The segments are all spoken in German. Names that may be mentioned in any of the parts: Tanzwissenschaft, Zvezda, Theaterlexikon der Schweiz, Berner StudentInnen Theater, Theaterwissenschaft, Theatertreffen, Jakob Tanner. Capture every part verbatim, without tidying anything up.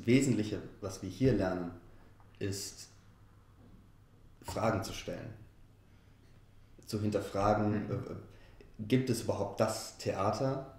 das Wesentliche, was wir hier lernen, ist, Fragen zu stellen. Zu hinterfragen, mhm. äh, gibt es überhaupt das Theater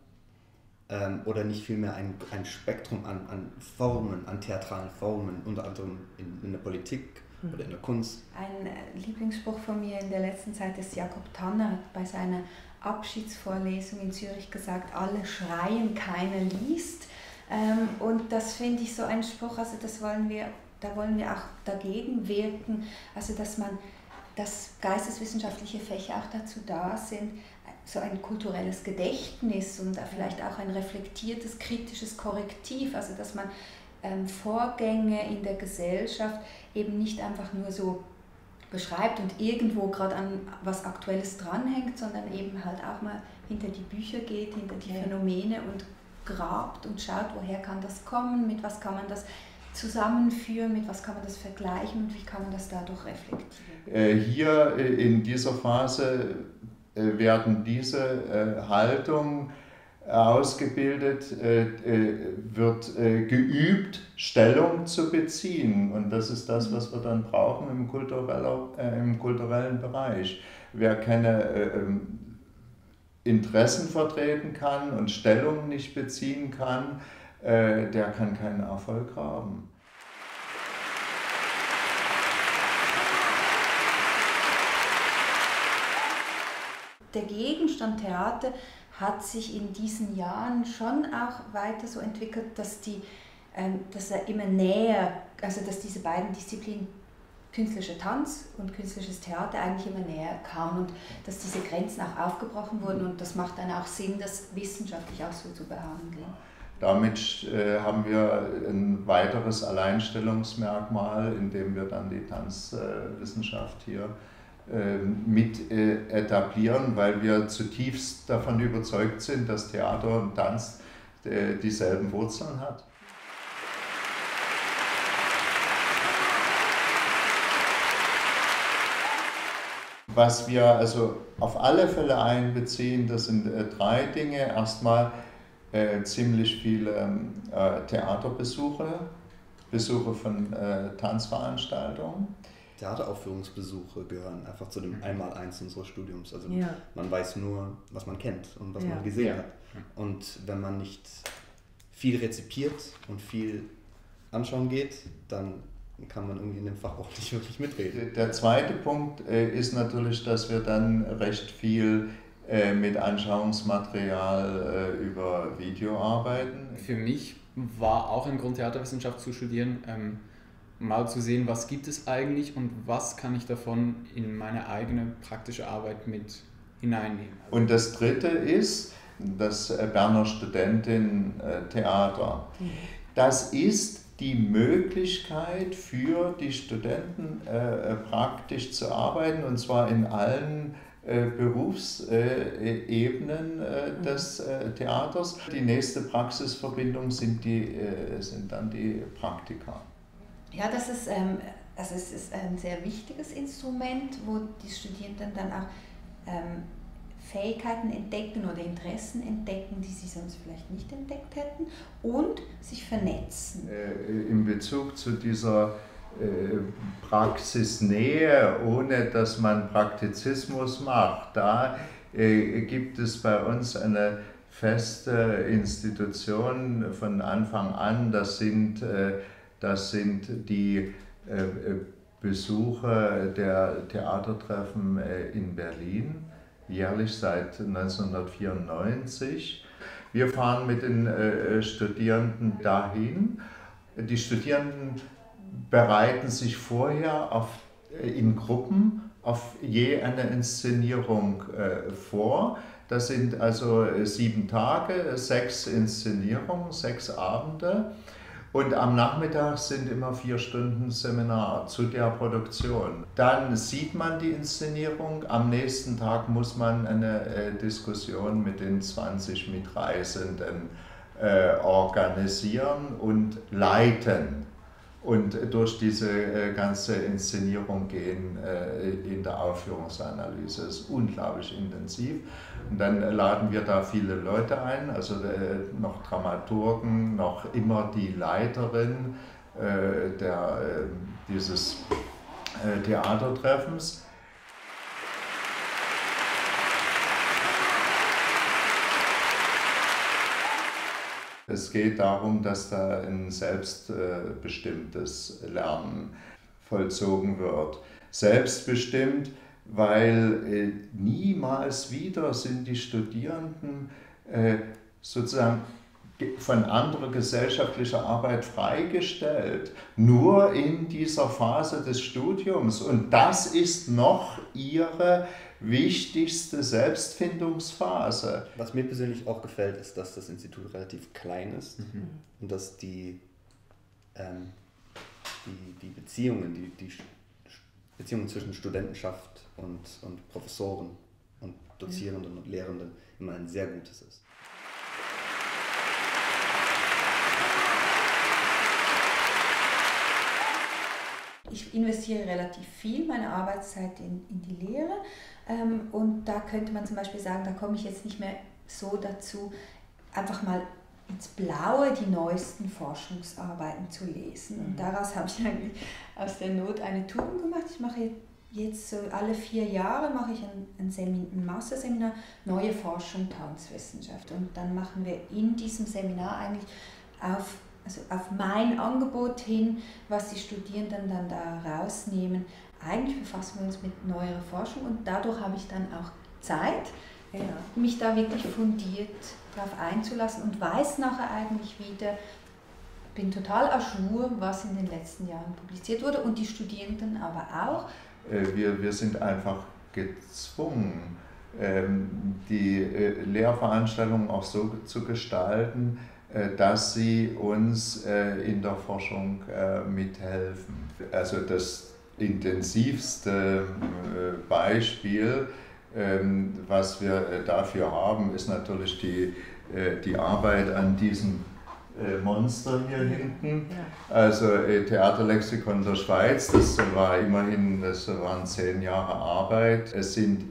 ähm, oder nicht vielmehr ein, ein Spektrum an, an Formen, an theatralen Formen, unter anderem in, in der Politik mhm. oder in der Kunst. Ein Lieblingsspruch von mir in der letzten Zeit ist, Jakob Tanner hat bei seiner Abschiedsvorlesung in Zürich gesagt, alle schreien, keiner liest. Ähm, und das finde ich so ein Spruch, also das wollen wir, da wollen wir auch dagegen wirken, also dass man, dass geisteswissenschaftliche Fächer auch dazu da sind, so ein kulturelles Gedächtnis und da vielleicht auch ein reflektiertes, kritisches Korrektiv, also dass man ähm, Vorgänge in der Gesellschaft eben nicht einfach nur so beschreibt und irgendwo gerade an was Aktuelles dranhängt, sondern eben halt auch mal hinter die Bücher geht, hinter die Phänomene und grabt und schaut, woher kann das kommen, mit was kann man das zusammenführen, mit was kann man das vergleichen und wie kann man das dadurch reflektieren. Hier in dieser Phase werden diese Haltung ausgebildet, wird geübt, Stellung zu beziehen. Und das ist das, was wir dann brauchen im kulturellen Bereich. Wer keine Interessen vertreten kann und Stellung nicht beziehen kann, der kann keinen Erfolg haben. Der Gegenstand Theater hat sich in diesen Jahren schon auch weiter so entwickelt, dass, die, dass er immer näher, also dass diese beiden Disziplinen, künstlicher Tanz und künstliches Theater, eigentlich immer näher kamen und dass diese Grenzen auch aufgebrochen wurden und das macht dann auch Sinn, das wissenschaftlich auch so zu behandeln. Damit äh, haben wir ein weiteres Alleinstellungsmerkmal, indem wir dann die Tanzwissenschaft äh, hier äh, mit äh, etablieren, weil wir zutiefst davon überzeugt sind, dass Theater und Tanz äh, dieselben Wurzeln hat. Was wir also auf alle Fälle einbeziehen, das sind äh, drei Dinge. Erstmal Äh, ziemlich viele äh, Theaterbesuche, Besuche von äh, Tanzveranstaltungen. Theateraufführungsbesuche gehören einfach zu dem Einmaleins unseres Studiums. Also ja. Man weiß nur, was man kennt und was ja. man gesehen ja. hat. Und wenn man nicht viel rezipiert und viel anschauen geht, dann kann man irgendwie in dem Fach auch nicht wirklich mitreden. Der zweite Punkt äh, ist natürlich, dass wir dann recht viel mit Anschauungsmaterial äh, über Video arbeiten. Für mich war auch ein Grund, Theaterwissenschaft zu studieren, ähm, mal zu sehen, was gibt es eigentlich und was kann ich davon in meine eigene praktische Arbeit mit hineinnehmen. Und das dritte ist das Berner Studentin-Theater. Das ist die Möglichkeit für die Studenten äh, praktisch zu arbeiten und zwar in allen Berufsebenen des Theaters. Die nächste Praxisverbindung sind, die, sind dann die Praktika. Ja, das ist, ähm, also es ist ein sehr wichtiges Instrument, wo die Studierenden dann auch ähm, Fähigkeiten entdecken oder Interessen entdecken, die sie sonst vielleicht nicht entdeckt hätten und sich vernetzen. In Bezug zu dieser Praxisnähe, ohne dass man Praktizismus macht. Da äh, gibt es bei uns eine feste Institution von Anfang an. Das sind, äh, das sind die äh, Besuche der Theatertreffen äh, in Berlin, jährlich seit neunzehnhundertvierundneunzig. Wir fahren mit den äh, Studierenden dahin. Die Studierenden bereiten sich vorher auf, in Gruppen auf je eine Inszenierung äh, vor. Das sind also sieben Tage, sechs Inszenierungen, sechs Abende und am Nachmittag sind immer vier Stunden Seminar zu der Produktion. Dann sieht man die Inszenierung, am nächsten Tag muss man eine äh, Diskussion mit den zwanzig Mitreisenden äh, organisieren und leiten. Und durch diese ganze Inszenierung gehen in der Aufführungsanalyse. Das ist unglaublich intensiv. Und dann laden wir da viele Leute ein, also noch Dramaturgen, noch immer die Leiterin äh, der, äh, dieses äh, Theatertreffens. Es geht darum, dass da ein selbstbestimmtes Lernen vollzogen wird. Selbstbestimmt, weil niemals wieder sind die Studierenden sozusagen von anderer gesellschaftlicher Arbeit freigestellt, nur in dieser Phase des Studiums. Und das ist noch ihre wichtigste Selbstfindungsphase. Was mir persönlich auch gefällt, ist, dass das Institut relativ klein ist, mhm, und dass die, ähm, die, die Beziehungen, die, die Beziehungen zwischen Studentenschaft und, und Professoren und Dozierenden, mhm, und Lehrenden immer ein sehr gutes ist. Ich investiere relativ viel meine Arbeitszeit in, in die Lehre, ähm, und da könnte man zum Beispiel sagen, da komme ich jetzt nicht mehr so dazu, einfach mal ins Blaue die neuesten Forschungsarbeiten zu lesen. Und daraus habe ich eigentlich aus der Not eine Tugend gemacht. Ich mache jetzt so alle vier Jahre mache ich ein, ein, Seminar, ein Masterseminar Neue Forschung Tanzwissenschaft, und dann machen wir in diesem Seminar eigentlich auf Also auf mein Angebot hin, was die Studierenden dann da rausnehmen. Eigentlich befassen wir uns mit neuer Forschung, und dadurch habe ich dann auch Zeit, genau, mich da wirklich fundiert darauf einzulassen und weiß nachher eigentlich wieder, bin total à jour, was in den letzten Jahren publiziert wurde, und die Studierenden aber auch. Wir, wir sind einfach gezwungen, die Lehrveranstaltungen auch so zu gestalten, dass sie uns in der Forschung mithelfen. Also das intensivste Beispiel, was wir dafür haben, ist natürlich die, die Arbeit an diesem Monster hier hinten. Also Theaterlexikon der Schweiz, das war immerhin, das waren zehn Jahre Arbeit. Es sind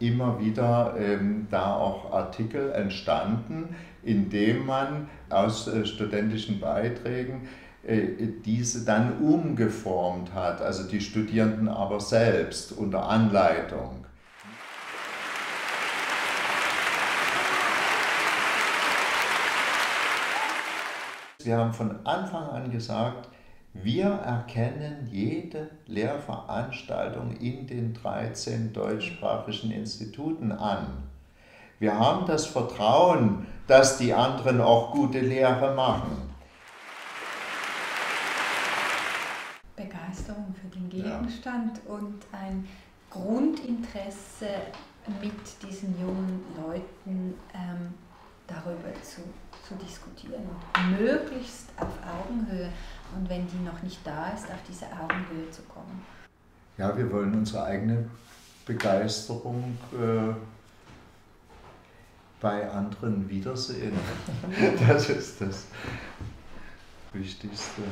immer wieder ähm, da auch Artikel entstanden, indem man aus äh, studentischen Beiträgen äh, diese dann umgeformt hat, also die Studierenden aber selbst unter Anleitung. Wir haben von Anfang an gesagt, wir erkennen jede Lehrveranstaltung in den dreizehn deutschsprachigen Instituten an. Wir haben das Vertrauen, dass die anderen auch gute Lehre machen. Begeisterung für den Gegenstand, ja, und ein Grundinteresse, mit diesen jungen Leuten ähm, darüber zu zu diskutieren und möglichst auf Augenhöhe, und wenn die noch nicht da ist, auf diese Augenhöhe zu kommen. Ja, wir wollen unsere eigene Begeisterung äh, bei anderen wiedersehen. Das ist das Wichtigste.